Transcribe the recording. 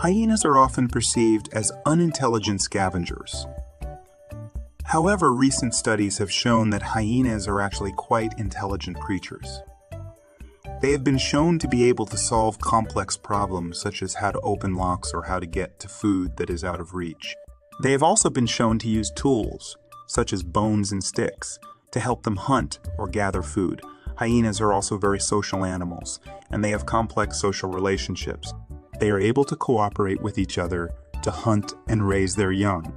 hyenas are often perceived as unintelligent scavengers. However, recent studies have shown that hyenas are actually quite intelligent creatures. They have been shown to be able to solve complex problems such as how to open locks or how to get to food that is out of reach. They have also been shown to use tools, such as bones and sticks, to help them hunt or gather food. Hyenas are also very social animals, and they have complex social relationships. They are able to cooperate with each other to hunt and raise their young.